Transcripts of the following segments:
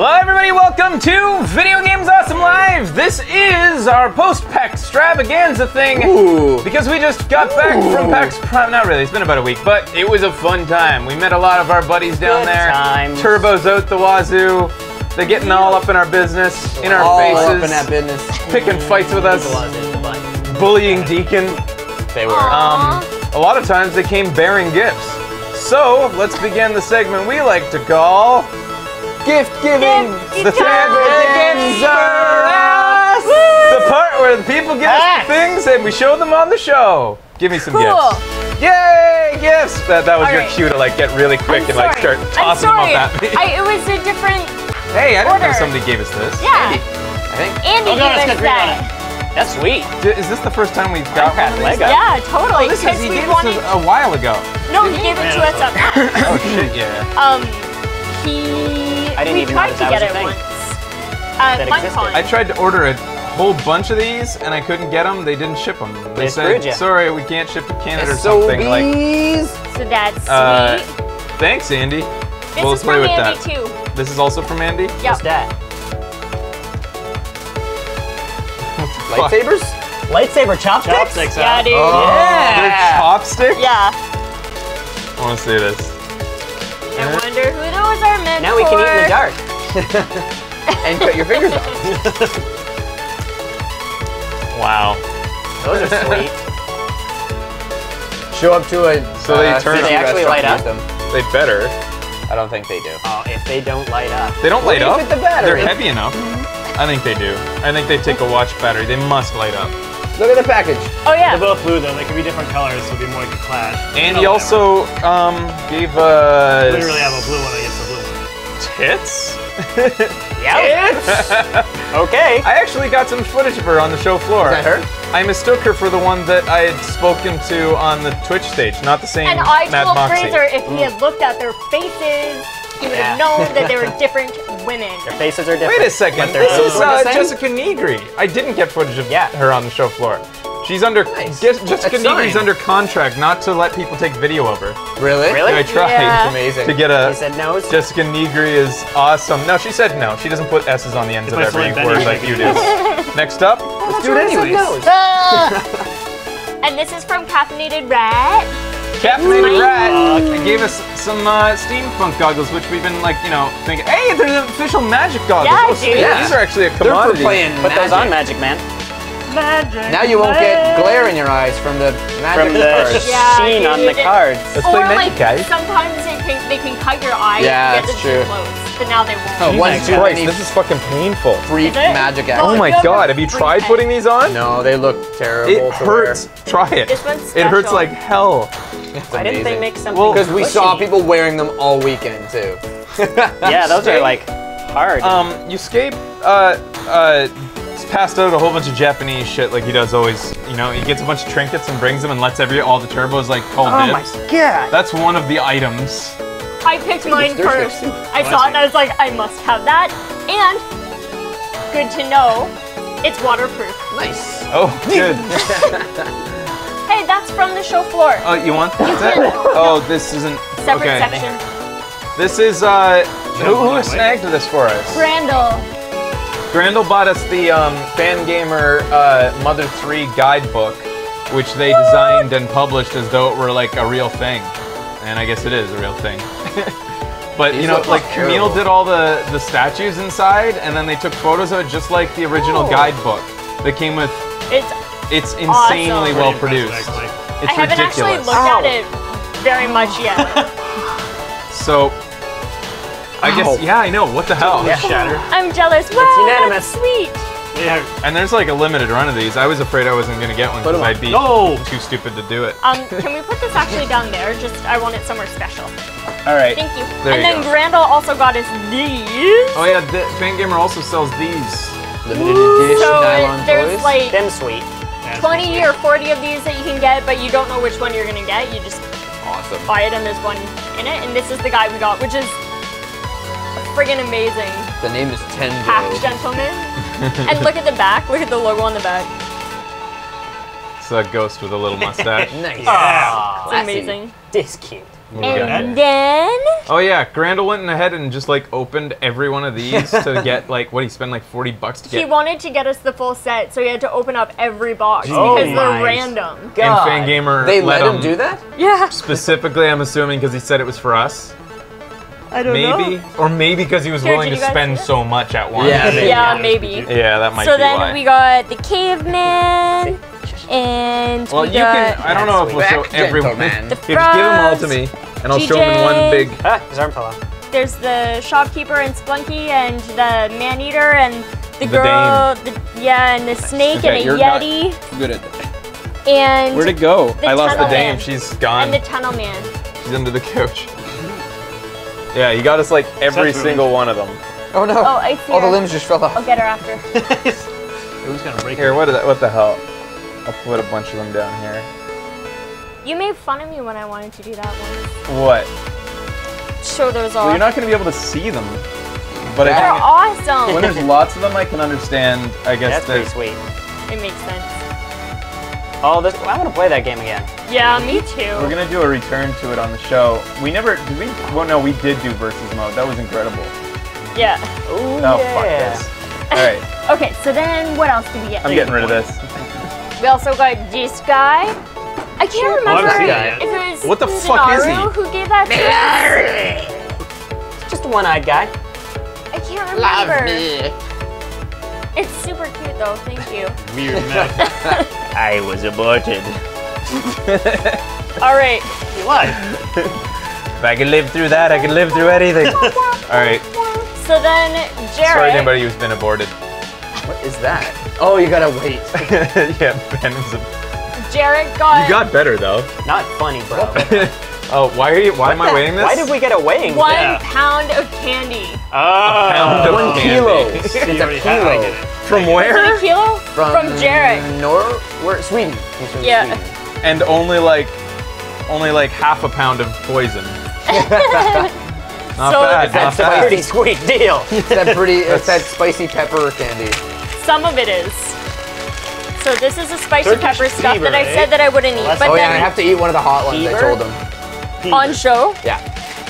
Hello everybody, welcome to Video Games Awesome Live! This is our post-PAX extravaganza thing. Ooh. Because we just got back from PAX Prime. Not really, it's been about a week, but it was a fun time. We met a lot of our buddies down there. Turbo's out the wazoo. They're getting all up in our business, in our faces. All up in that business. Picking fights with us. Bullying Deacon. They were. A lot of times they came bearing gifts. So, let's begin the segment we like to call... Gift-giving! The gifts are us! The part where the people give us things and we show them on the show. Give me some gifts. Yay! Gifts! That was your cue to like get really quick and like start tossing them up at me. It was a different Hey, I didn't know somebody gave us this. Yeah. Andy, I think. Andy gave us that. That's sweet. Is this the first time we've got Lego? Yeah, totally. Oh, this is, he gave this a while ago. No, he gave it to us up there. Oh shit, yeah. We tried to get it once. I tried to order a whole bunch of these, and I couldn't get them. They didn't ship them. They said, sorry, we can't ship to Canada or something. So that's sweet. Thanks, Andy. We'll play with that. This is from Andy, too. This is also from Andy? Yep. What's that? Lightsabers? Lightsaber chopsticks? Chopsticks, yeah, dude. Oh, yeah. They're chopsticks? Yeah. I want to see this. I wonder who those are meant for. Now we can eat in the dark. And cut your fingers off. Wow. Those are sweet. Show up to a... So they turn they actually light up? They better. I don't think they do. Oh, if they don't light up. They don't light up? They're heavy enough. I think they do. I think they take a watch battery. They must light up. Look at the package. Oh, yeah. They're both blue, though. They could be different colors, so it'd be more like a clash. And he also gave us... I literally have a blue one against a blue one. Tits? Yeah. Tits? Okay. I actually got some footage of her on the show floor. Is that her? I mistook her for the one that I had spoken to on the Twitch stage, not the same Mad Moxie. And I told Fraser if he had looked at their faces, he would have known that they were different women. Their faces are different. Wait a second. This is Jessica Nigri. I didn't get footage of her on the show floor. She's under Jessica Nigri's under contract not to let people take video of her. Really? Really? I tried to get a. She said no. Jessica Nigri is awesome. No, she said no. She doesn't put S's on the ends of every word like you do. Next up, let's do it anyways. And this is from Caffeinated Rat. Captain Rat gave us some steampunk goggles, which we've been like, you know, thinking, hey, they're the official Magic goggles. Yeah, these are actually a commodity. Put those on, Magic Man. Magic. Now you won't get glare in your eyes from the Magic cards. Sheen on the cards. Let's play Magic, guys. Sometimes they can cut your eyes and get the close. But now they won't. Oh, Jesus Christ, this is fucking painful. Freak Magic action. Oh my god, have you tried putting these on? No, they look terrible. It hurts. Try it. This one's special. It hurts like hell. Why didn't they make something? Well, because we saw people wearing them all weekend too. Yeah, those are like hard. Yusuke passed out a whole bunch of Japanese shit like he does always. You know, he gets a bunch of trinkets and brings them and lets all the turbos like cold dips. Oh my god! That's one of the items. I picked mine first. I saw it and I was like, I must have that. And good to know, it's waterproof. Nice. Oh, good. Hey, that's from the show floor. Oh, you want that? Oh, this isn't... Separate section. This is, who snagged this for us? Grandel. Grandel bought us the Fangamer Mother 3 guidebook, which they designed and published as though it were like a real thing. And I guess it is a real thing. But, you know, like Camille did all the statues inside, and then they took photos of it just like the original guidebook that came with... It's insanely well produced. It's ridiculous. I haven't actually looked at it very much yet. So, I guess, yeah, I know. What the hell? Yeah. I'm jealous. Wow, it's unanimous. That's sweet. Yeah. And there's like a limited run of these. I was afraid I wasn't going to get one because I'd be too stupid to do it. Can we put this actually down there? Just, I want it somewhere special. All right. Thank you. There and you then Grandal also got us these. Oh, yeah. Fangamer also sells these. Limited edition nylon toys. Like, them sweet. 20 or 40 of these that you can get, but you don't know which one you're gonna get. You just buy it, and there's one in it. And this is the guy we got, which is friggin' amazing. The name is Tenjo. Half gentleman. And look at the back. Look at the logo on the back. It's a ghost with a little mustache. Nice. Yeah. It's amazing. This cute. And then... Oh yeah, Grandel went ahead and just like opened every one of these to get like, what, he spent like $40 to get? He wanted to get us the full set, so he had to open up every box because they're random. God. And Fangamer let him do that? Yeah. Specifically, I'm assuming because he said it was for us. I don't know. Maybe, or maybe because he was willing to spend so much at once. Yeah, maybe. Yeah, that might be why. So then we got the caveman. And well, we got, I don't know if we'll show everyone. The frogs, give them all to me, and I'll show them in one big. His arm fell off. There's the shopkeeper and Spelunky, and the man eater, and the girl. And the snake, and a yeti. Good at that. And where'd it go? I lost the dame. She's gone. And the tunnel man. She's under the couch. Yeah, you got us like every single one of them. Oh no! Oh, I see. All the limbs just fell off. I'll get her after. Who's gonna break here? What the hell? I'll put a bunch of them down here. You made fun of me when I wanted to do that one. What? Show those off. Well, you're not going to be able to see them. But they're awesome. When there's lots of them, I can understand. I guess that's pretty sweet. It makes sense. Oh, this, I want to play that game again. Yeah, me too. We're going to do a return to it on the show. We never, did we? Well, no, we did do versus mode. That was incredible. Yeah. Ooh, oh, yeah. Fuck this. All right. Okay, so then what else did we get? I'm getting rid of this. We also got this guy. I can't remember if it was what the fuck is he? Who gave that to us. It's just a one-eyed guy. I can't remember. Love me. It's super cute though, thank you. Weird man. I was aborted. All right. What? If I could live through that, I could live through anything. All right. So then, Jared. Sorry to anybody who's been aborted. What is that? Oh, you gotta wait. Yeah, Ben was a... Jared got... You got better, though. Not funny, bro. Oh, why are you... Why am I weighing this? Why did we get a weighing? One pound of candy. Oh. A pound of candy. 1 kilo. It's a kilo. From where? A kilo? From Jared. Sweden. He's from Sweden. And only like half a pound of poison. Not bad. That's a pretty sweet deal. It's that spicy pepper candy. Some of it is. So this is the spicy pepper stuff that I said that I wouldn't eat. But then I have to eat one of the hot ones. I told them. On show? Yeah.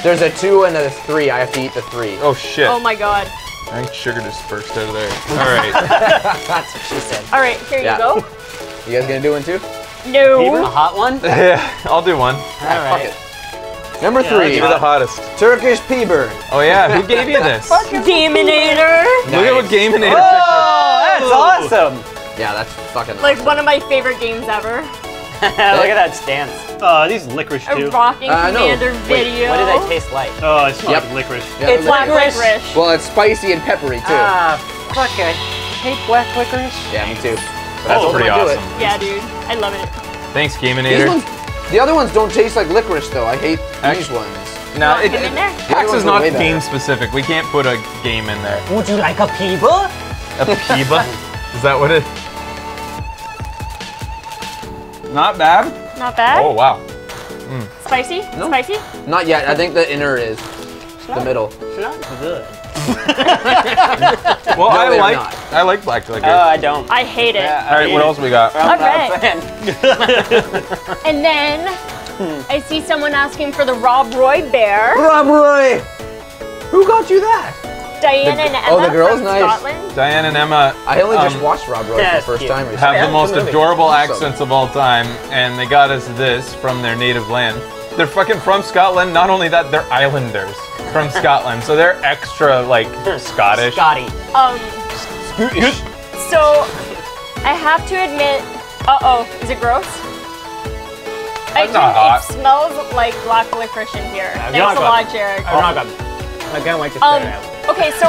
There's a 2 and a 3. I have to eat the 3. Oh shit. Oh my god. I think sugar just burst out of there. All right. That's what she said. All right, here you go. You guys gonna do one too? No. A hot one? Yeah, I'll do one. All right. Fuck it. Number 3. You're the hottest. Turkish Peeber. Oh yeah, who gave you this? Gaminator. Nice. Look at what Gaminator. Oh, that's awesome. Yeah, that's fucking awesome. One of my favorite games ever. Look at that stance. These licorice too. A rocking Commander Video. What did that taste like? Oh, it smells like licorice. Yeah, it's black licorice. Well, it's spicy and peppery too. Fuck it. Hate black licorice. Yeah, me too. But that's pretty awesome. Yeah, dude, I love it. Thanks, Gaminator. The other ones don't taste like licorice, though. I hate these ones. No, Pax is not game-specific. We can't put a game in there. Would you like a peeba? A peeba? Is that what it is? Not bad. Not bad? Oh, wow. Mm. Spicy? No. Spicy? Not yet. I think the inner is. The middle. It's not good. Well, no, I like black liquor. Oh, I don't. I hate it. Yeah, all right, what else we got? All right. And then I see someone asking for the Rob Roy bear. Rob Roy! Who got you that? Diane and Emma. Oh, the girl's nice. Scotland. Diane and Emma. I only just watched Rob Roy for the first time recently. Have the most adorable accents of all time, and they got us this from their native land. They're fucking from Scotland. Not only that, they're islanders from Scotland, so they're extra like Scottish. Scotty. So I have to admit, is it gross? It smells like black licorice in here. Thanks a lot, Jared. I don't like this. Okay, so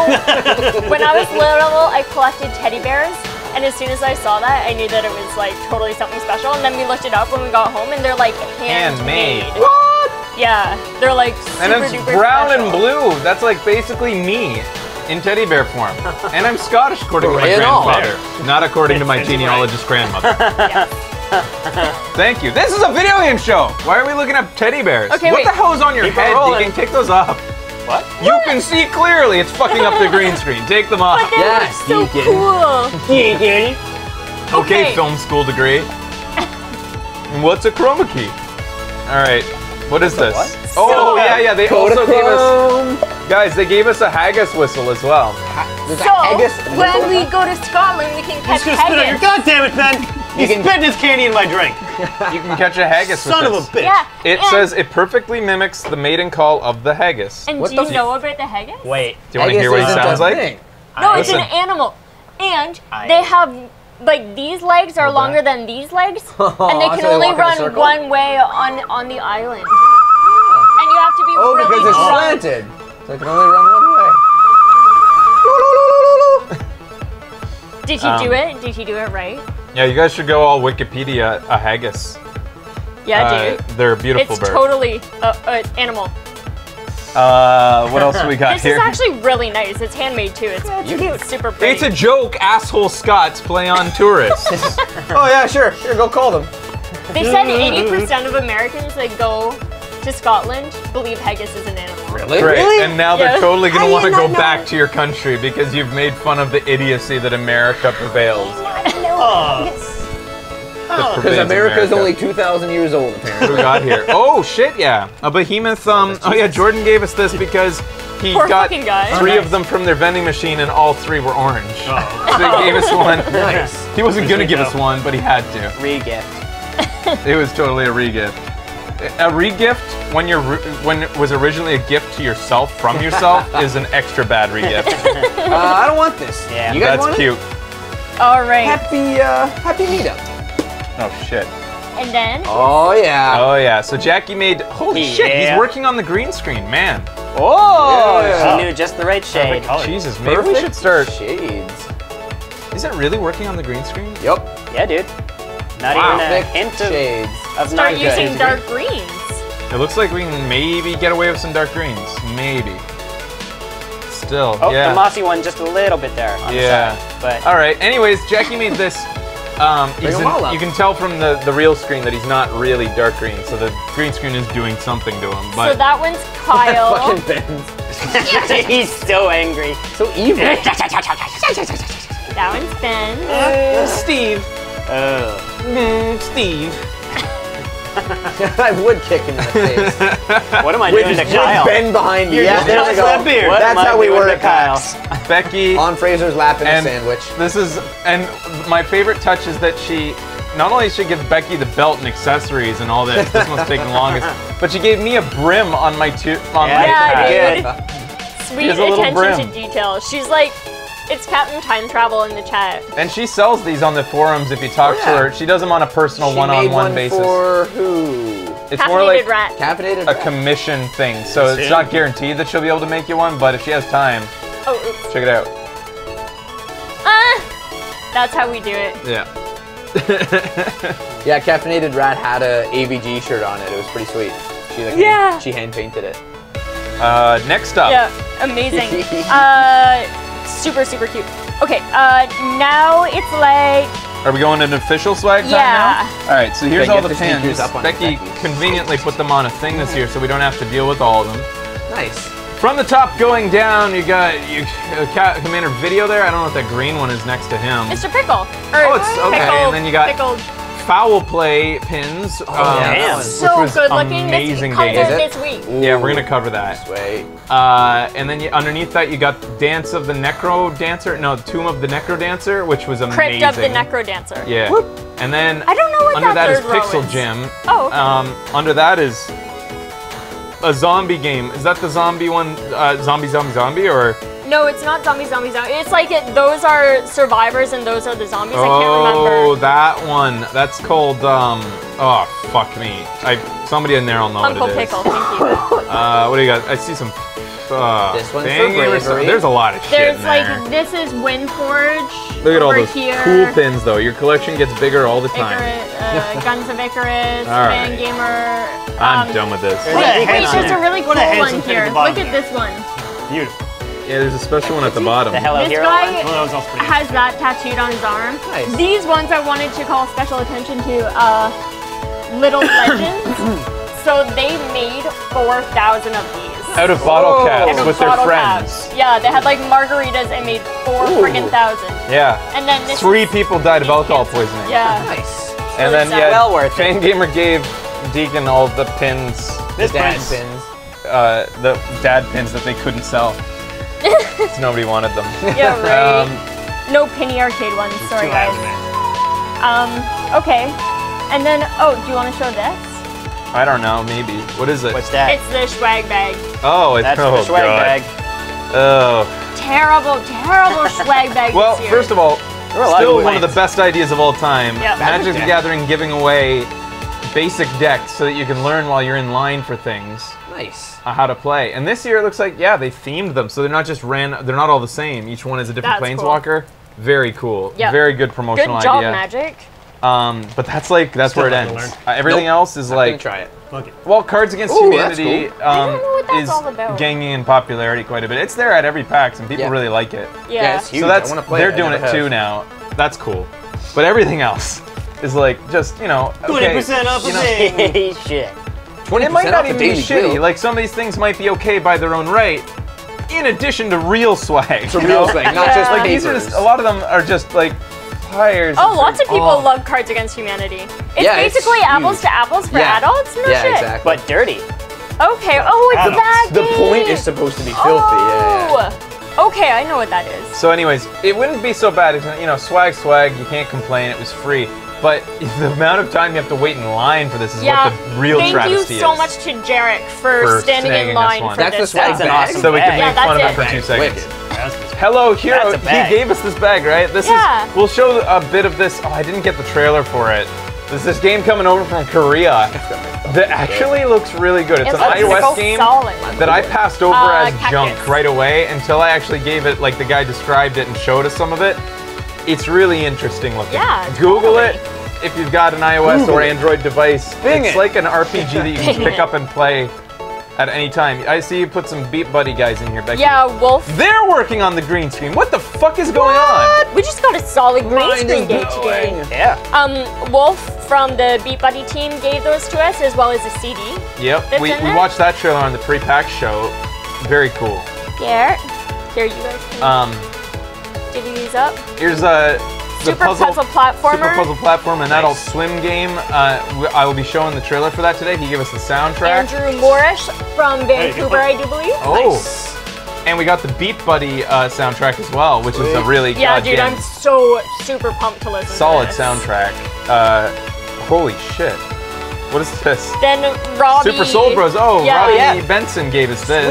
when I was little, I collected teddy bears. And as soon as I saw that, I knew that it was like totally something special. And then we looked it up when we got home, and they're like handmade. What? Yeah, they're like super and it's duper brown special. And blue. That's like basically me in teddy bear form. And I'm Scottish according to my grandfather, not according to my genealogist grandmother. Thank you. This is a video game show. Why are we looking up teddy bears? Okay, what the hell is on your head? You can take those off. What? You can see clearly. It's fucking up the green screen. Take them off. But that looks so cool. Okay, film school degree. What's a chroma key? All right. What is this? What? Oh, yeah, they also gave us... Guys, they gave us a haggis whistle as well. So, when we go to Scotland, we can catch haggis. He's gonna spit on your... God damn it, Ben! He's spitting his candy in my drink. You can catch a haggis with this. Son of a bitch. Yeah, it says it perfectly mimics the mating call of the haggis. And do you know about the haggis? Wait. Do you want to hear what it sounds like? No, it's an animal. And they have, like, these legs are longer than these legs. And they can only run one way on the island. And you have to be really strong. Oh, because it's slanted. So it can only run one way. Did he do it? Did he do it right? Yeah, you guys should go all Wikipedia a haggis. Yeah, dude. They're a beautiful bird. It's totally an animal. What else we got here? This is actually really nice. It's handmade, too. It's cute. Super pretty. It's a joke, asshole Scots play on tourists. Oh, yeah, sure. Sure, go call them. They said 80% of Americans that go to Scotland believe haggis is an animal. Really? Really? And now they're totally going to want to go back to your country because you've made fun of the idiocy that America prevails. Because America's only 2,000 years old, apparently. Who got here? Oh, shit, yeah. A behemoth, oh yeah, Jordan gave us this because he got three of them from their vending machine and all three were orange. Oh. So he gave us one. Nice. He wasn't going to give us one, but he had to. Re-gift. It was totally a re-gift. A re-gift, when it was originally a gift to yourself from yourself, is an extra bad re-gift. I don't want this. Yeah. You guys want it? That's cute. All right. Happy meetup. Oh shit. And then. Oh yeah. Oh yeah. So Jackie made. Holy shit! He's working on the green screen, man. Oh. Yeah. She knew just the right shade. Jesus, maybe we should start. Shades. Is it really working on the green screen? Yep. Yeah, dude. Not even a hint of shades. Start using dark greens. It looks like we can maybe get away with some dark greens. Maybe. Still, oh, the mossy one just a little bit there. On the side, but all right. Anyways, Jackie made this. You can tell from the real screen that he's not really dark green, so the green screen is doing something to him. But so that one's Kyle. Fucking Ben. He's so angry, so evil. That one's Ben. Steve. Steve. I would kick in the face. What am I doing to Kyle? Ben behind you. Yeah, there we go. That's how we were at Kyle's. Becky on Fraser's lap in a sandwich. This is, and my favorite touch is that she, not only she gives Becky the belt and accessories and all this. This one's taking the longest, but she gave me a brim on my pad. Sweet attention to detail. She's like. It's Captain Time Travel in the chat. And she sells these on the forums if you talk to her. She does them on a personal one-on-one basis. For who? It's more like a commission thing. So it's not guaranteed that she'll be able to make you one, but if she has time, check it out. That's how we do it. Yeah. Yeah, Caffeinated Rat had a AVG shirt on it. It was pretty sweet. She like she hand painted it. Next up. Yeah, amazing. Super, super cute. Okay, now it's like... Are we going to an official swag time now? Yeah. All right, so here's all the pins. Becky conveniently put them on a thing this year, so we don't have to deal with all of them. Nice. From the top going down, you got Commander Video there. I don't know what that green one is next to him. Mr. Pickle. Pickle, and then you got Foul Play pins. Damn. So good looking. Amazing this week. Ooh, yeah, we're going to cover that. Sweet. And then underneath that, you got Dance of the NecroDancer. No, Tomb of the NecroDancer, which was amazing. Crypt of the NecroDancer. Yeah. Whoop. And then I don't know what under that is Pixel Jam. Oh. Okay. Under that is a zombie game. Is that the zombie one? Zombie, zombie, zombie, or? No, it's not zombie, zombie, zombie. It's like those are survivors and those are the zombies. I can't remember. Oh, that one. That's called. Oh, fuck me. Somebody in there will know what it is. Uncle Pickle. Thank you. What do you got? I see some. This one's for bravery. There's a lot of shit. There's like this is Windforge. Look at all those cool pins, though. Your collection gets bigger all the time. Guns of Icarus, Fangamer. I'm done with this. Wait, there's a really cool one here. Look at this one. Beautiful. Yeah, there's a special one at the bottom. The Hello Hero one? This guy has that tattooed on his arm. Nice. These ones I wanted to call special attention to Little Legends. So they made 4,000 of these. Out of bottle caps with their friends. Yeah, they had like margaritas and made 4,000. Yeah. And then this 3 people died of alcohol poisoning. Yeah. Nice. And then Fangamer gave Deacon all the pins This dad pins. The dad pins that they couldn't sell. So nobody wanted them. Yeah, right. No Penny Arcade ones, sorry guys. Okay. And then, oh, do you want to show this? I don't know, maybe. What is it? What's that? It's the swag bag. Oh, it's the swag bag. Oh. Terrible, terrible swag bag. Well, this year. First of all, still one of the best ideas of all time. Yep. Magic the Gathering giving away basic decks so that you can learn while you're in line for things. Nice. How to play. And this year it looks like, yeah, they themed them, so they're not just they're not all the same. Each one is a different planeswalker. Cool. Very cool. Yep. Very good promotional idea. Good job, Magic. But that's like where it ends. Everything else is like well, Cards Against Humanity is gaining in popularity quite a bit. It's there at every PAX and people really like it. Yeah, it's huge. So that's, they're doing it too now. That's cool. But everything else is like just 20% off of thing. Shit. It might not even be shitty. Like some of these things might be okay by their own right. In addition to real swag, it's a real thing, not just like these are just a lot of them are just like. Oh, lots of people love Cards Against Humanity. It's basically apples to apples for adults, no shit. Exactly. But dirty. Okay, oh, it's baggy. The point is supposed to be filthy, okay, I know what that is. So anyways, it wouldn't be so bad if, you know, swag, you can't complain, it was free. But the amount of time you have to wait in line for this is what the real travesty is. Thank you so much to Jarek for standing in line for this. That's an awesome So we can make fun of him for 2 seconds. Hello, Hero. He gave us this bag, right? This is. We'll show a bit of this. Oh, I didn't get the trailer for it. There's this game coming over from Korea that actually looks really good. It's an iOS game that I passed over as junk right away until I actually gave it, like the guy described it and showed us some of it. It's really interesting looking. Yeah, Google it if you've got an iOS or Android device. It's like an RPG that you can pick up and play at any time. I see you put some Beat Buddy guys in here, Becky. Yeah, Wolf. They're working on the green screen. What the fuck is going on? We just got a solid green screen game today. Yeah. Wolf from the Beat Buddy team gave those to us, as well as a CD. Yep, we watched that trailer on the pre-pack show. Very cool. Here you guys. Divvy these up. Here's the Super Puzzle Platformer, an adult swim game. I will be showing the trailer for that today. He gave us the soundtrack. Andrew Morris from Vancouver, I do believe. Oh. Nice. And we got the Beat Buddy soundtrack as well, which is a really good dude, I'm so super pumped to listen to this. Solid soundtrack. Holy shit. What is this? Then Robbie. Super Soul Bros. Oh, yeah. Robbie Benson gave us this.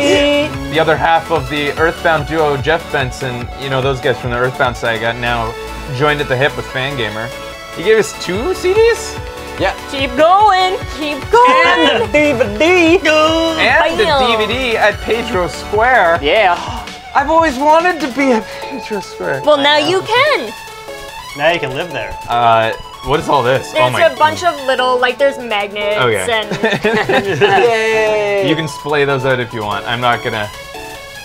Sweet. The other half of the Earthbound duo, Jeff Benson, you know, those guys from the Earthbound saga, now joined at the hip with Fangamer. He gave us 2 CDs? Yeah. Keep going. Keep going. And the DVD. And the DVD at Pedro Square. Yeah. I've always wanted to be at Pedro Square. Well, now you can. Now you can live there. What is all this? There's a bunch of little, like, there's magnets and... Yay! You can splay those out if you want. I'm not gonna...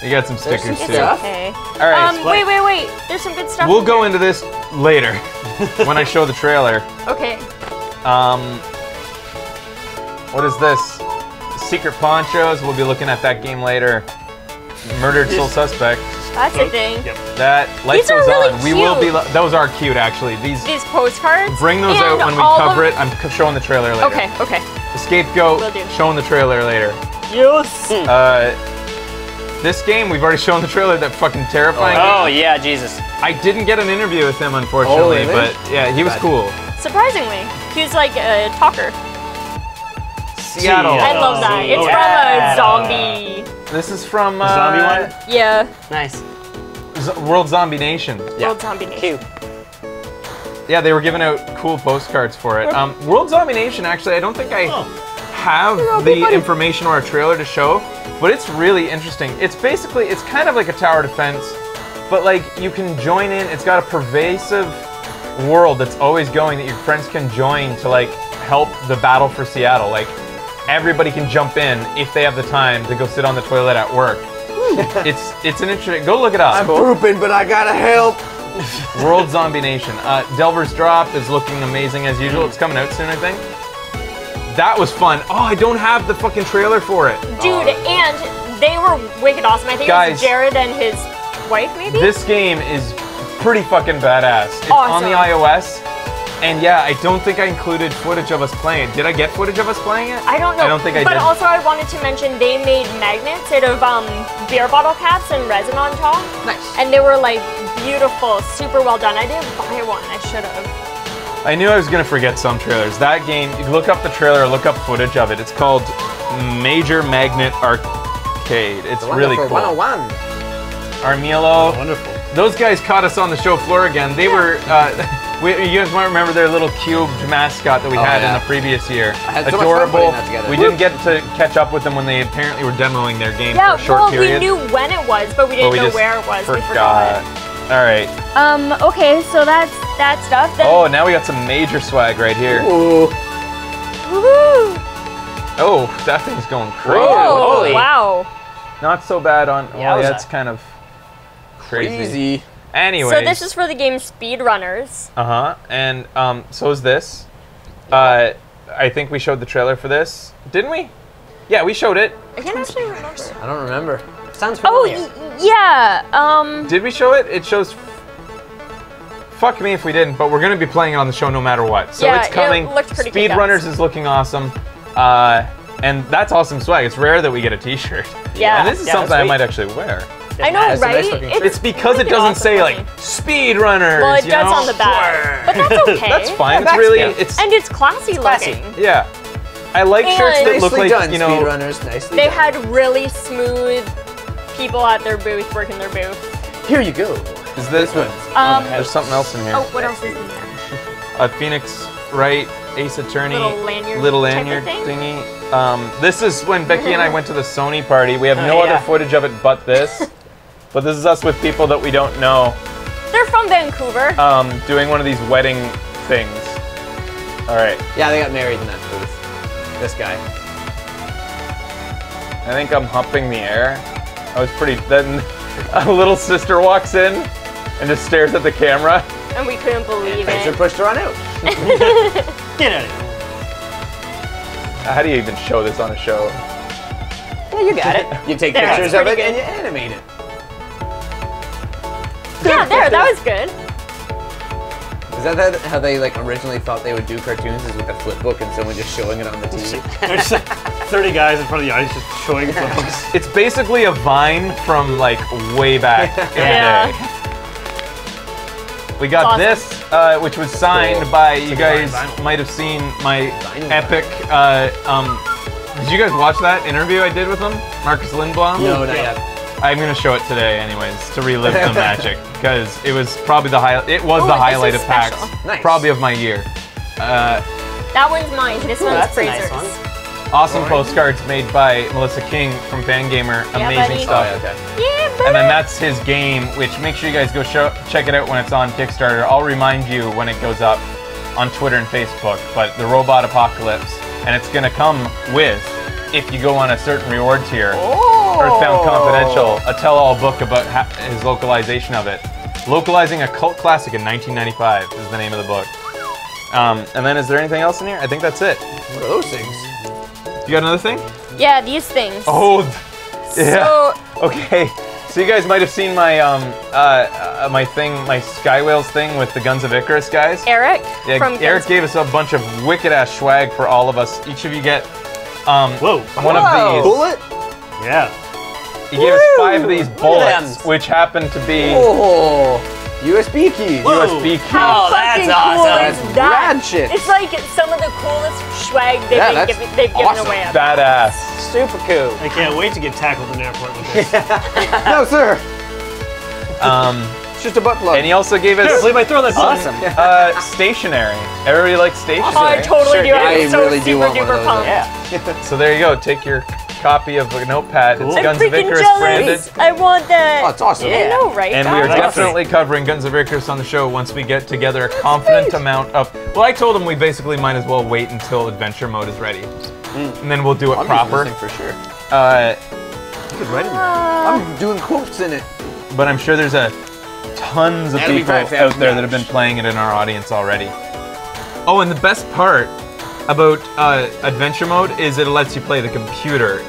You got some stickers, too. Okay. All right. Wait. There's some good stuff. We'll go into this later when I show the trailer. Okay. What is this? Secret Ponchos. We'll be looking at that game later. Murdered Soul Suspect. That's a thing. Yep. That light goes really on. Cute. We will be. Those are cute, actually. These postcards. Bring those out when we cover it. I'm showing the trailer later. Okay. Okay. The Scapegoat. Will do. Showing the trailer later. Yes. This game we've already shown the trailer. That fucking terrifying. Oh yeah, Jesus. I didn't get an interview with him, unfortunately, but yeah, he was cool. Surprisingly, he was like a talker. Seattle. I love that. It's from a zombie. This is from zombie one. Yeah. Nice. World Zombie Nation. Yeah. World Zombie Nation. Cute. Yeah, they were giving out cool postcards for it. World Zombie Nation. Actually, I don't think I have the information or a trailer to show, but it's really interesting. It's basically kind of like a tower defense, but like you can join in. It's got a pervasive world that's always going that your friends can join to like help the battle for Seattle. Like. Everybody can jump in if they have the time to go sit on the toilet at work. It's an interesting. Go look it up. I'm pooping, but I gotta help. World Zombie Nation. Delver's Drop is looking amazing as usual. It's coming out soon, I think. That was fun. Oh, I don't have the fucking trailer for it, dude. And they were wicked awesome. I think it was Jared and his wife, maybe. This game is pretty fucking badass. It's on the iOS. And yeah, I don't think I included footage of us playing it. Did I get footage of us playing it? I don't know. I don't think I did. But also I wanted to mention they made magnets out of beer bottle caps and resin on top. Nice. And they were like beautiful, super well done. I didn't buy one. I should have. I knew I was gonna forget some trailers. That game, look up the trailer, look up footage of it. It's called Major Magnet Arcade. It's really cool. 101. Armelo. Oh, wonderful. Those guys caught us on the show floor again. They were, you guys might remember their little cubed mascot that we had in the previous year. I had so adorable. Much fun putting that together. We didn't get to catch up with them when they apparently were demoing their game for a short period. We knew when it was, but we didn't know where it was. We forgot. All right. Okay, so that's that stuff. Then oh, now we got some major swag right here. Ooh. Woohoo! Oh, that thing's going crazy. Whoa, wow. Not so bad on. Yeah, that's kind of crazy. Anyway. So this is for the game Speedrunners. And so is this. I think we showed the trailer for this, didn't we? Yeah, we showed it. I can't actually remember. I don't remember. Sounds familiar. Oh, yeah. Did we show it? It shows. Fuck me if we didn't, but we're going to be playing it on the show no matter what. So yeah, it's coming. It looks pretty Speedrunners is looking awesome. And that's awesome swag. It's rare that we get a t-shirt. Yeah. And this is something I might actually wear. I know, right? It's because it doesn't say, like, Speedrunners. Well, it does on the back. But that's okay. That's fine. It's really. And it's classy looking. Yeah. I like shirts that look like, you know. They had really smooth. People at their booth, working their booth. Here you go. Is this one? There's something else in here. Oh, what else is in there? A Phoenix Wright, Ace Attorney, little lanyard thingy. This is when Becky and I went to the Sony party. We have no other footage of it but this. But this is us with people that we don't know. They're from Vancouver. Doing one of these wedding things. All right. Yeah, they got married in that booth. This guy. I think I'm humping the air. I was pretty. Then a little sister walks in and just stares at the camera. And we couldn't believe it. And pushed her on out. Get out of here. How do you even show this on a show? Well, you got it. You take pictures of it and you animate it. Yeah, there. That was good. Is that how they like originally thought they would do cartoons? Is with a flip book and someone just showing it on the TV? 30 guys in front of the audience just showing folks. It's basically a Vine from like way back in the day. We got this, which was signed by, you guys might have seen my epic, did you guys watch that interview I did with him? Marcus Lindblom? No, not yet. I'm going to show it today anyways, to relive the magic, because it was probably the highlight, the highlight of PAX, probably of my year. That one's mine, this one's Fraser's. Awesome postcards made by Melissa King from Fangamer. Amazing stuff. Oh, and then that's his game, which make sure you guys go check it out when it's on Kickstarter. I'll remind you when it goes up on Twitter and Facebook, but The Robot Apocalypse. And it's going to come with, if you go on a certain reward tier, Earthbound Confidential, a tell-all book about his localization of it. Localizing a Cult Classic in 1995 is the name of the book. And then is there anything else in here? I think that's it. What are those things? You got another thing? Yeah, these things. Oh, yeah. So, okay, so you guys might have seen my my thing, my Sky Whales thing with the Guns of Icarus guys. Eric. Yeah, from Eric gave us a bunch of wicked ass swag for all of us. Each of you get one of these. Bullet? Yeah. He gave us 5 of these bullets, which happened to be USB keys. Whoa. USB keys. How fucking cool is that? Rad shit. It's like some of the coolest swag they've given away. Badass. Super cool. I can't wait to get tackled in an airport with this. No, sir. It's just a butt plug. And he also gave us stationery. Everybody likes stationery. Oh, I totally do. I'm so super duper pumped. Yeah. So there you go. Take your copy of a notepad. Cool. It's Guns of Icarus branded. I want that. Oh, it's awesome. Yeah. I know, right? And we are definitely covering Guns of Icarus on the show once we get together a confident amount of. Well, I told him we basically might as well wait until adventure mode is ready, and then we'll do it proper. For sure. Good writing. I'm doing quotes in it. But I'm sure there's a tons of people out there that have been playing it in our audience already. Oh, and the best part about adventure mode is it lets you play the computer.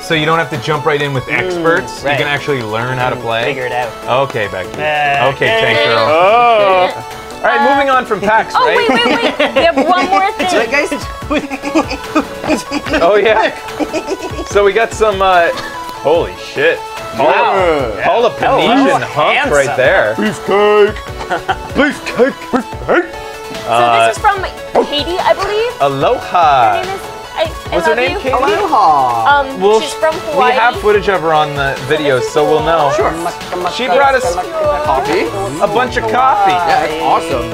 So you don't have to jump right in with experts. You can actually learn how to play. Figure it out. Okay, Becky. Okay, thanks, girl. All right, moving on from PAX, right? Oh, wait. We have one more thing. So, guys. Oh, yeah. So we got some, holy shit. Wow. All a Polynesian hump right there. Beefcake. Beefcake. Beefcake. So this is from Haiti, I believe. Aloha. Her name is... What's her name, Katie? Aloha. Well, she's from Hawaii. We have footage of her on the video, so we'll know. Sure. She brought us coffee. A bunch of coffee. Yeah, that's awesome.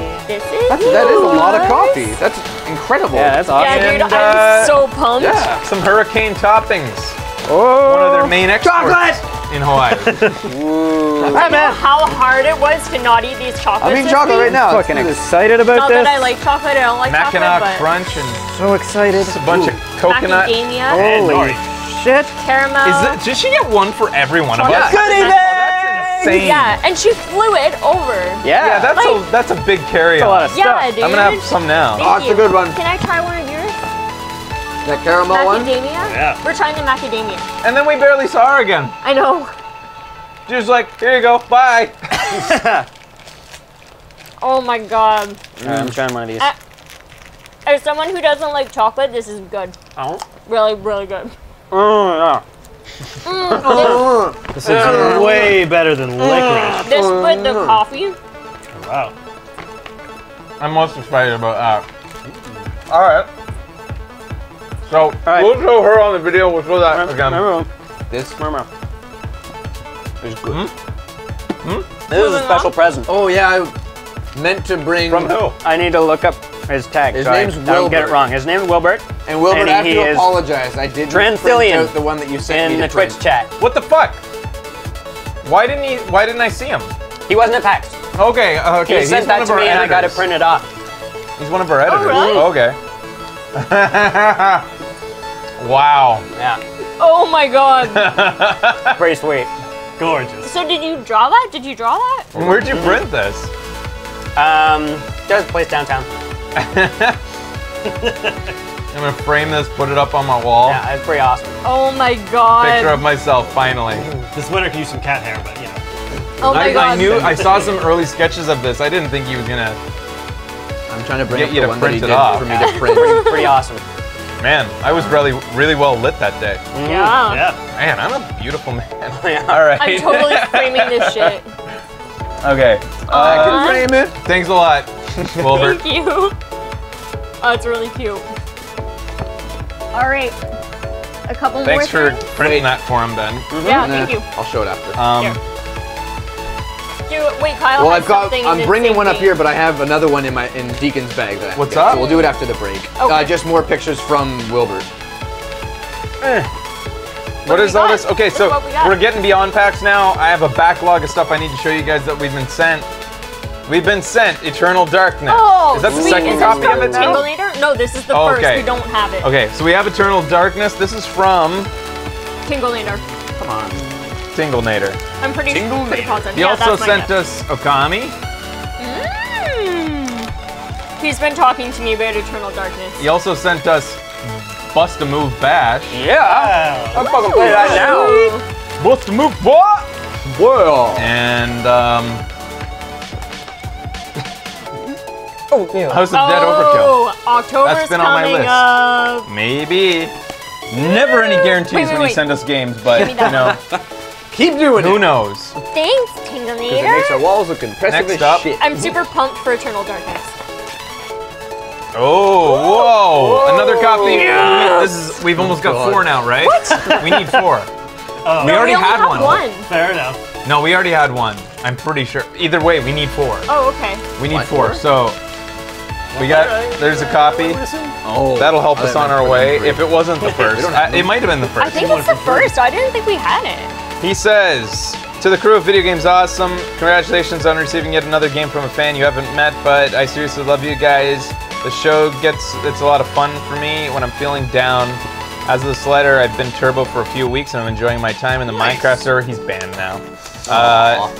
That is a lot of coffee. That's incredible. Yeah, that's awesome. Yeah, dude, I'm so pumped. Yeah. Some hurricane toppings. Oh. One of their main exports. Chocolate! In Hawaii. I know how hard it was to not eat these chocolates. I'm eating chocolate right now. I'm fucking excited about this. Not that I like chocolate, I don't like chocolate. Mackinac Crunch and so excited. Just a bunch of coconut. Macadamia. Holy shit. Caramel. Is that, did she get one for everyone? Chocolate goodie bag. Insane. Yeah, and she flew it over. Yeah, that's like, that's a big carry-on. A lot of stuff. Yeah, dude. I'm gonna have some now. Oh, that's a good one. Can I try one of yours? That caramel one? Macadamia? Yeah. We're trying the macadamia. And then we barely saw her again. I know. She was like, here you go, bye. Oh my god. I'm trying one of these. As someone who doesn't like chocolate, this is good. Oh? Really, really good. Oh, yeah. This is way better than licorice. This with the coffee. Oh, wow. I'm most excited about that. All right. So, we'll show her on the video, we'll show that again. This is good. This is a special present. Oh yeah, I meant to bring... From who? I need to look up his tag. His name's Wilbur. Don't get it wrong. His name is Wilbur. And Wilbur, I have to apologize. I didn't print out the one that you sent me to print. In the Twitch chat. What the fuck? Why didn't I see him? He wasn't at PAX. Okay, okay. He sent that to me and I got it printed off. He's one of our editors. Oh, really? Okay. Wow. Yeah. Oh my god. Pretty sweet. Gorgeous. So did you draw that? Did you draw that? Where'd you print this? Just a place downtown. I'm gonna frame this, put it up on my wall. Yeah, it's pretty awesome. Oh my god. Picture of myself, finally. This winter could use some cat hair, but you know. Oh my god. I saw some early sketches of this. I didn't think he was gonna... I'm trying to bring up the one that he did for me to print. Pretty awesome. Man, I was really, really well lit that day. Yeah. Man, I'm a beautiful man. All right. I'm totally framing this shit. Okay. I can frame it. Thanks a lot, Wilbur. Thank you. Oh, it's really cute. All right. A couple more. Thanks for printing that for him, Ben. Yeah, thank you. I'll show it after. Wait, Kyle. Well, I'm bringing one up here, but I have another one in Deacon's bag. That What's up? So we'll do it after the break. Okay. Just more pictures from Wilbur. What is all this? Okay, so we're getting beyond PAX now. I have a backlog of stuff I need to show you guys that we've been sent. We've been sent Eternal Darkness. Oh, is that the second copy of it now? Tingleader? No, this is the first. Okay. We don't have it. Okay, so we have Eternal Darkness. This is from Tingleader. Come on. Tingleader. I'm pretty positive. He also sent us Okami. He's been talking to me about Eternal Darkness. He also sent us Bust a Move Bash. Yeah. I'm fucking playing that now. Bust a Move what? Well. And House of Dead Overkill. October's that's been on my list. Up. Maybe. Never any guarantees when you send us games, but you know. Keep doing it. Who knows? Thanks, Tingleader. Because it makes our walls look impressive as shit. I'm super pumped for Eternal Darkness. Oh, whoa. Another copy. Yes. This is, we've almost got four now, right? What? We need four. Oh. We already had one. Fair enough. No, we already had one. I'm pretty sure. Either way, we need four. Oh, okay. We need four. So we got, there's a copy. Oh, that'll help us on our way. If it wasn't the first, it might have been the first. I think it's the first. I didn't think we had it. He says, to the crew of Video Games Awesome, congratulations on receiving yet another game from a fan you haven't met, but I seriously love you guys. The show it's a lot of fun for me when I'm feeling down. As of this letter, I've been turbo for a few weeks and I'm enjoying my time in the Minecraft server. He's banned now.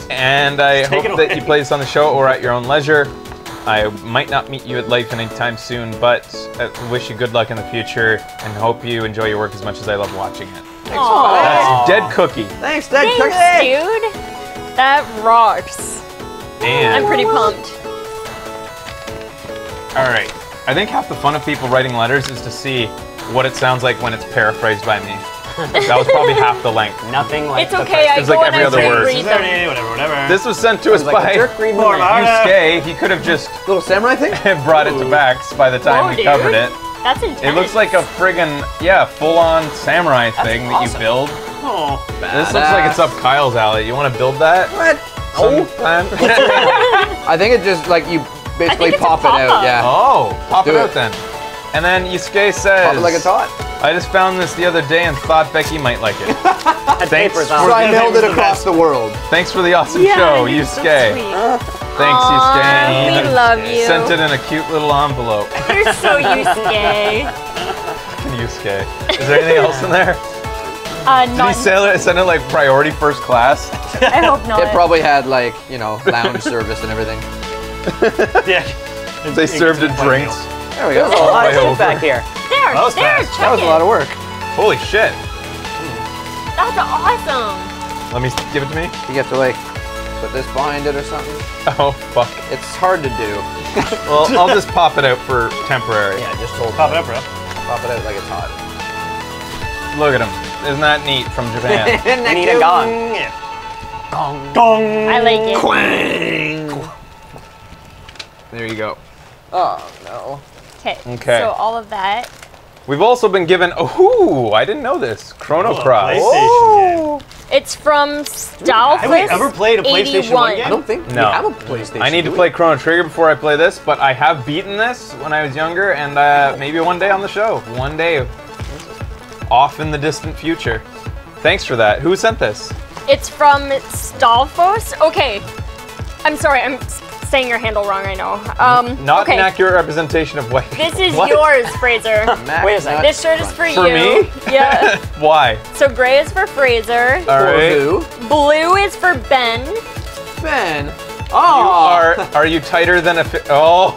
And I hope that you play this on the show or at your own leisure. I might not meet you at Life anytime soon, but I wish you good luck in the future and hope you enjoy your work as much as I love watching it. That's Dead Cookie. Thanks, Dead Cookie. Thanks, dude. That rocks. And I'm pretty pumped. Alright. I think half the fun of people writing letters is to see what it sounds like when it's paraphrased by me. That was probably half the length. Nothing like it's okay. I go like every other word. Whatever. This was sent to us by Yusuke. He could have just little samurai thing and brought it to Pax by the time we covered it. That's intense. It looks like a friggin' full-on samurai thing that you build. Oh, this looks like it's up Kyle's alley. You want to build that? What? Sometime. Oh. I think it just like you basically pop it out. Yeah. Oh, pop it out then. And then Yusuke says, "Pop it like it's hot." I just found this the other day and thought Becky might like it. Thanks for so I mailed it across the world. Thanks for the awesome show, Yusuke. So thanks, Yusuke. We love you. Sent it in a cute little envelope. You're so Yusuke. Yusuke. Is there anything else in there? Did he send it like priority first class? I hope not. It probably had like, you know, lounge service and everything. Yeah. They served it drinks. There we go. There's a lot of stuff back here. That was a lot of work. Holy shit. That's awesome. Let me give it to me. You have to like put this behind it or something. Oh fuck. It's hard to do. Well, I'll just pop it out for temporary. Yeah, just hold it. Pop it up, bro. Pop it out like it's hot. Look at him. Isn't that neat from Japan? I need a gong. Yeah. Gong. Gong. I like it. Quang. There you go. Oh no. Okay. So all of that. We've also been given, I didn't know this, Chrono Cross. Oh, it's from Stalfos. Have we ever played a PlayStation 1 game? I don't think we have a PlayStation. I need to play Chrono Trigger before I play this, but I have beaten this when I was younger, and maybe one day on the show. One day, off in the distant future. Thanks for that. Who sent this? It's from Stalfos. Okay, I'm sorry, I'm saying your handle wrong, I know. Not an accurate representation of white people. This is yours, Fraser. Wait a second. This shirt is for you. For me? Yeah. Why? So gray is for Fraser. All right. Blue is for Ben. Ben. Oh. Are you tighter than a? Oh!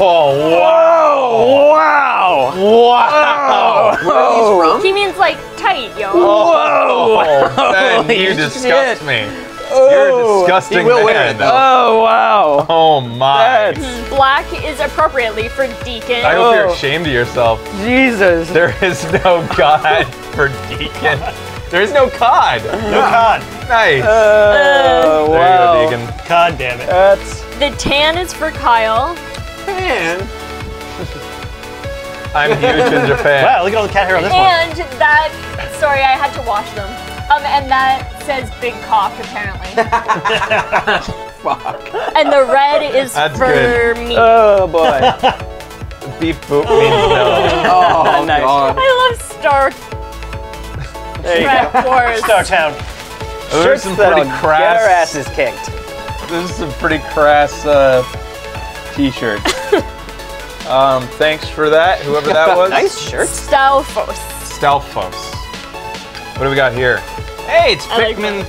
Wow! Wow! Wow! Where are these from? He means like tight, yo. Whoa! Ben, you disgust me. You're a disgusting man, though. Oh, wow. Oh, my. That's... Black is appropriately for Deacon. I hope you're ashamed of yourself. Jesus. There is no God for Deacon. There is no COD. No COD. Nice. Oh, wow. There you go, Deacon. COD, damn it. That's... The tan is for Kyle. Tan? I'm huge in Japan. Wow, look at all the cat hair on this one. And that... Sorry, I had to wash them. And that says big cock, apparently. Fuck. And the red is for me. Oh, boy. Beep boop means no. Oh, nice. God. I love Star... There you go. Forest. Star Town. There's some pretty crass... Your ass is kicked. This is some pretty crass t-shirt. Thanks for that, whoever that was. Nice shirt. Stalfos. Stalfos. What do we got here? Hey, it's Pikmin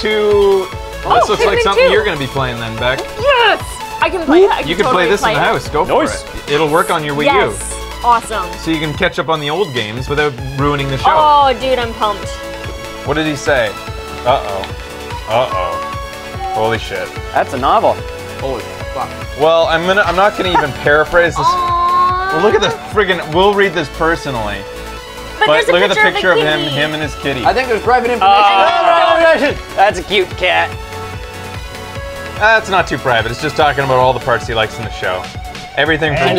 2. Oh, this looks like something you're going to be playing then, Beck. Yes! I can play that. You can totally play this in the house. Go for it. It'll work on your Wii U. Yes. Awesome. So you can catch up on the old games without ruining the show. Oh, dude, I'm pumped. What did he say? Uh-oh. Uh-oh. Holy shit. That's a novel. Holy fuck. Well, I'm not going to even paraphrase this. Well, look at this friggin'... We'll read this personally. But look at the picture of him and his kitty. I think there's private information. That's a cute cat. That's not too private. It's just talking about all the parts he likes in the show. Everything from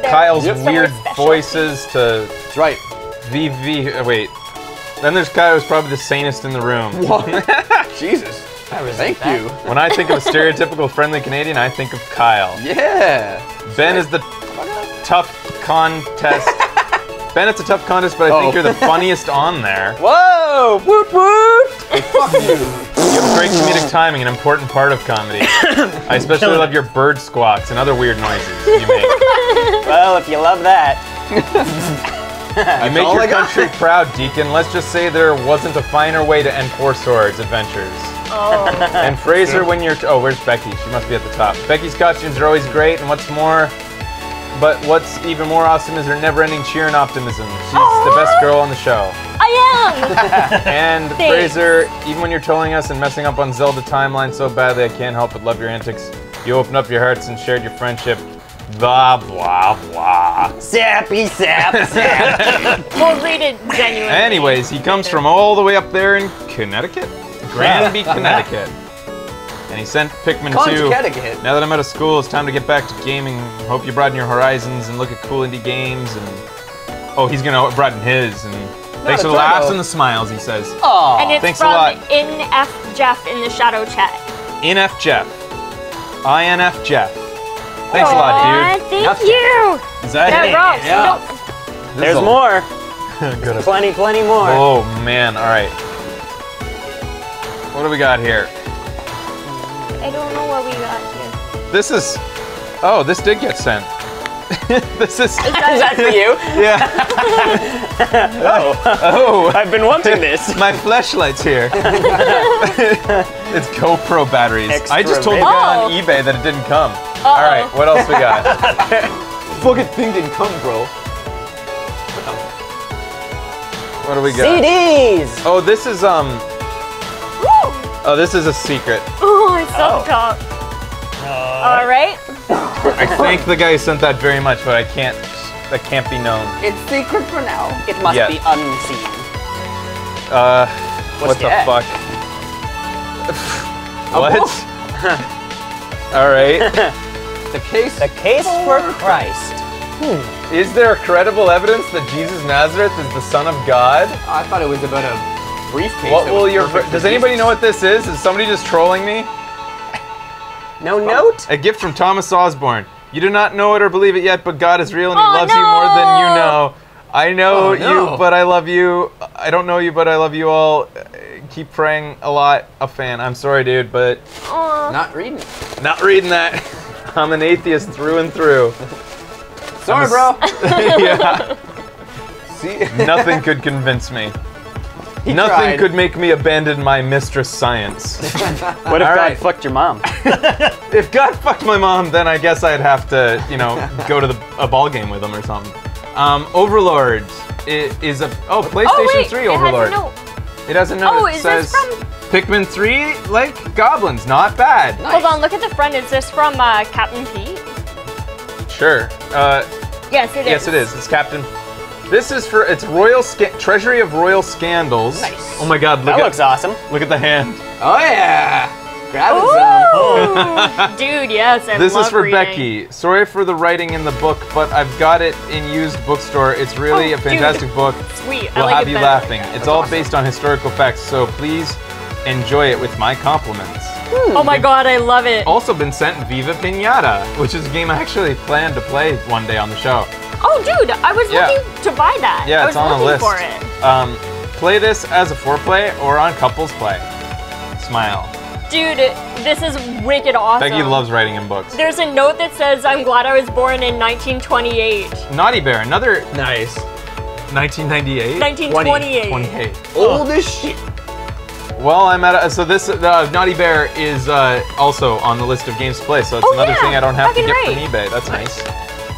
Kyle's weird voices to... That's right. Wait. Then there's Kyle who's probably the sanest in the room. What? Jesus. Thank you. When I think of a stereotypical friendly Canadian, I think of Kyle. Yeah. Ben is the tough contest... Ben, it's a tough contest, but I think you're the funniest on there. Whoa! Woot woot! Hey, fuck you! You have great comedic timing, an important part of comedy. I especially love your bird squawks and other weird noises you make. Well, if you love that. You make your country proud, Deacon. Let's just say there wasn't a finer way to end Four Swords Adventures. Oh. And Fraser, when you're... where's Becky? She must be at the top. Becky's costumes are always great, and what's more... But what's even more awesome is her never-ending cheer and optimism. She's the best girl on the show. I am! And Fraser, even when you're trolling us and messing up on Zelda timeline so badly, I can't help but love your antics. You opened up your hearts and shared your friendship. Blah, blah, blah. Sappy, sap, sap. We'll read it genuinely. Anyways, he comes from all the way up there in Connecticut. Granby, Connecticut. And he sent Pikmin 2. Now that I'm out of school, it's time to get back to gaming. Hope you broaden your horizons and look at cool indie games. And oh, he's going to broaden his. And thanks for the laughs and the smiles, he says. Oh, and it's thanks from a lot. NF Jeff in the shadow chat. NF Jeff. INF Jeff. Thanks a lot, dude. Thank you. Is that rocks. Yeah. No. There's more. There's plenty, plenty more. Oh, man. All right. What do we got here? I don't know what we got here. This is... Oh, this did get sent. This is... Is that for you? Yeah. Oh. I've been wanting this. My fleshlight's here. It's GoPro batteries. Extra I just told the guy on eBay that it didn't come. All right, what else we got? Fucking thing didn't come, bro. What do we got? CDs! Oh, this is, Oh, this is a secret. Ooh, it's so top. All right. I thank the guy who sent that very much, but that can't be known. It's secret for now. It must be unseen. What the fuck? What? All right. The case for Christ. Hmm. Is there credible evidence that Jesus Nazareth is the Son of God? I thought it was about a... briefcase. What will your does anybody know what this is? Is somebody just trolling me? No note? A gift from Thomas Osborne. You do not know it or believe it yet, but God is real and he loves you more than you know. I know you, but I love you. I don't know you, but I love you all. Keep praying a lot. A fan. I'm sorry, dude, but not reading that. I'm an atheist through and through. Sorry, bro. Yeah. See? Nothing could convince me. He Nothing tried. Could make me abandon my mistress science. What if God fucked your mom? If God fucked my mom, then I guess I'd have to, you know, go to a ball game with him or something. Overlord is a... Oh, PlayStation 3 Overlord. It has a note. Oh, it says, Pikmin 3, like goblins, not bad. Nice. Hold on, look at the front. Is this from Captain Pete? Sure. Yes, it is. It's Captain... This is for its Royal Treasury of Royal Scandals. Nice. Oh my God! Look that looks awesome. Look at the hand. Oh yeah, grabbing some. Dude, yes. I this is for reading. Becky. Sorry for the writing in the book, but I've got it in used bookstore. It's really a fantastic book. Sweet. We'll have you laughing. It's That's all awesome. Based on historical facts, so please enjoy it with my compliments. Ooh. Oh my God, I love it. Also been sent Viva Pinata, which is a game I actually planned to play one day on the show. Oh, dude, I was looking to buy that. Yeah, I was looking for it. Play this as a foreplay or on couples play. Smile. Dude, this is wicked awesome. Becky loves writing in books. There's a note that says, I'm glad I was born in 1928. Naughty Bear, another... Nice. 1998? 1928. 28. Old as shit. Well, I'm at a... So this Naughty Bear is also on the list of games to play, so it's another thing I don't have to get from eBay. That's nice.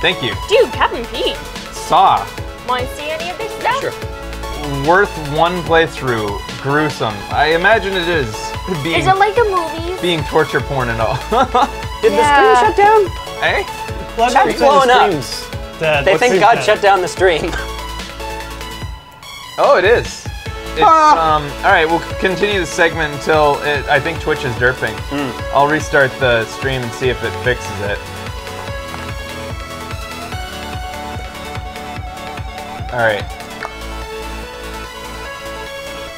Thank you. Dude, Captain Pete. Saw. Want to see any of this stuff? Sure. Worth one playthrough. Gruesome. I imagine it is. Is it like a movie? Being torture porn and all. Did the stream shut down? Eh? Well, that's blown up. They think God shut down the stream. Oh, it is. It's, all right, we'll continue the segment until I think Twitch is derping. I'll restart the stream and see if it fixes it. Alright.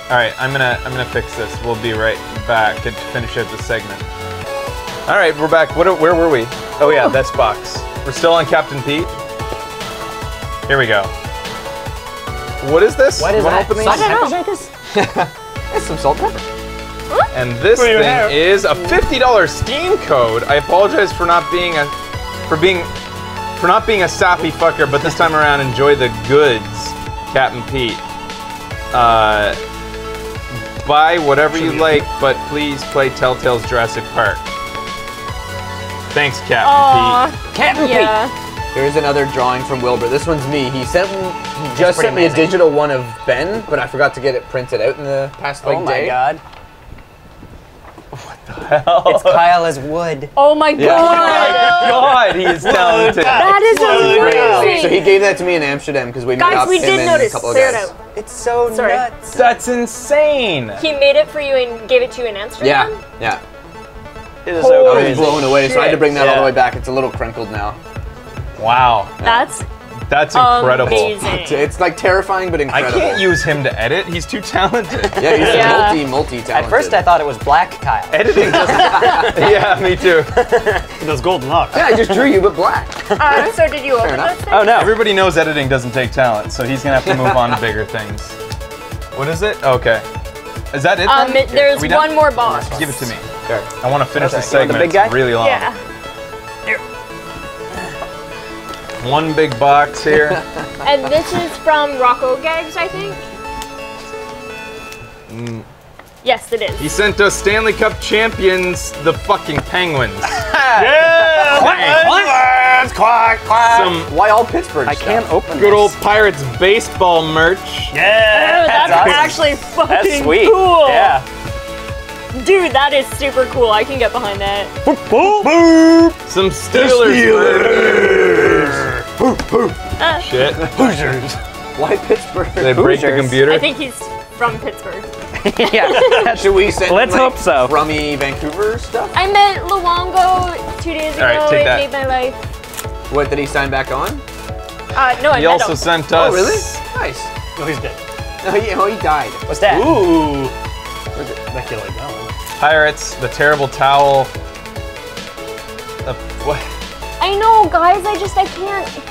Alright, I'm gonna fix this. We'll be right back to finish out the segment. Alright, we're back. Where were we? Oh yeah, that's Box. We're still on Captain Pete. Here we go. What is this? What is that? That's some salt pepper. And this thing is a $50 Steam code. I apologize for not being a sappy fucker, but this time around, enjoy the goods, Captain Pete. Buy whatever you like, but please play Telltale's Jurassic Park. Thanks, Captain Pete. Captain Pete! Here's another drawing from Wilbur. This one's me. He just sent me a digital one of Ben, but I forgot to get it printed out in the past day. Oh my God. What the hell? It's Kyle as wood. Oh my God! God, he is talented. That is amazing. So he gave that to me in Amsterdam because we met up. We did notice. It's so nuts. That's insane. He made it for you and gave it to you in Amsterdam? Yeah, yeah. It is so crazy. I was blown away, so I had to bring that all the way back. It's a little crinkled now. Wow. Yeah. That's incredible. Amazing. It's like terrifying, but incredible. I can't use him to edit. He's too talented. Yeah, he's multi-talented. At first, I thought it was black Kyle. Editing doesn't... Yeah, me too. Those golden locks. Yeah, I just drew you, but black. So did you open those things? Oh, no. Everybody knows editing doesn't take talent, so he's going to have to move on to bigger things. What is it? Okay. Is that it? There's one more box. Give it to me. Sure. I want to finish this segment. The big guy? It's really long. Yeah. Here. One big box here. And this is from Rocco Gags, I think. Mm. Yes, it is. He sent us Stanley Cup champions, the fucking Penguins. Yeah! Penguins! Quack, quack! Why all Pittsburgh stuff? I can't open this. Good old Pirates baseball merch. Yeah! Oh, that's actually fucking cool! Yeah. Dude, that is super cool. I can get behind that. Boop, boop, boop. Some Steelers. Shit. Hoosiers. Why Pittsburgh? Did they break the computer? I think he's from Pittsburgh. Yeah. Should we send hope so. Rummy Vancouver stuff? I met Luongo 2 days ago. Right, it made my life. What, did he sign back on? No, he also sent us. Oh, really? Nice. No, he's dead. No, he died. What's that? Ooh. Where's it? That kid like that one. Pirates, the terrible towel. What? I know, guys, I can't.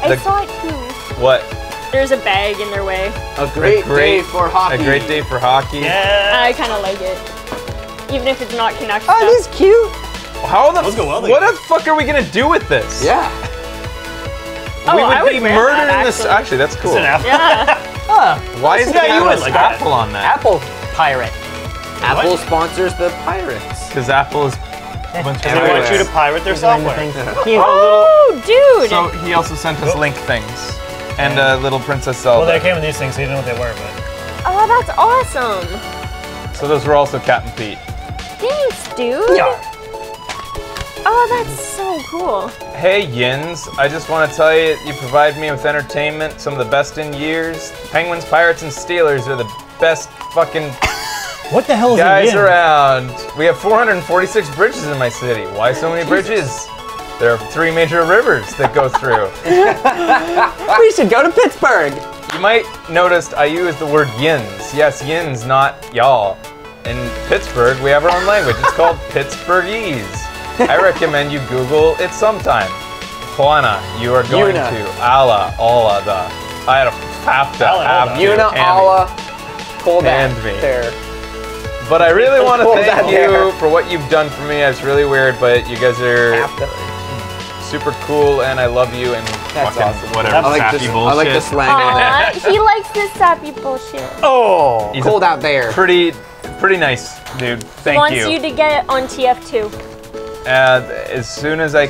I saw it too. What? There's a bag in their way. A great day for hockey. A great day for hockey. Yeah. I kind of like it. Even if it's not connected. Oh, this is cute. How the what the fuck are we going to do with this? Yeah. We would be murdered in this. Actually, that's cool. It's an apple. Yeah. Why is there an apple on that? Apple pirate. Apple sponsors the pirates. Because Apple is... They want you to pirate their software. Oh, dude! So he also sent us Link things and a little Princess Zelda. Well, they came in these things, so you didn't know what they were, but. Oh, that's awesome! So those were also Captain Pete. Thanks, dude. Yeah. Oh, that's so cool. Hey, Yins, I just want to tell you, you provide me with entertainment, some of the best in years. Penguins, Pirates, and Steelers are the best fucking. What the hell is guys around? We have 446 bridges in my city. Why so many bridges? There are 3 major rivers that go through. We should go to Pittsburgh. You might notice I use the word yins. Yes, yins, not y'all. In Pittsburgh, we have our own language. It's called Pittsburghese. I recommend you Google it sometime. Juana, you are going to Allah, Allah, the. I had a have to. Yuna, Allah, pull that there. But I really want to thank you for what you've done for me. It's really weird, but you guys are super cool, and I love you, and fucking whatever sappy bullshit. I like the slang on that. He likes this sappy bullshit. Oh, he's cold out there. Pretty nice, dude. Thank you. He wants you to get on TF2. As soon as I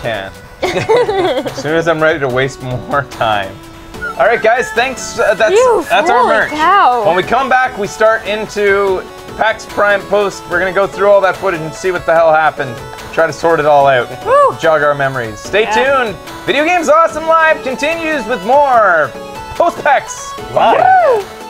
can. As soon as I'm ready to waste more time. All right, guys, thanks. That's our merch. Cow. When we come back, we start into... Pax Prime Post, we're gonna go through all that footage and see what the hell happened. Try to sort it all out. Woo! Jog our memories. Stay tuned. Video Games Awesome Live continues with more Post Pax Live. Woo!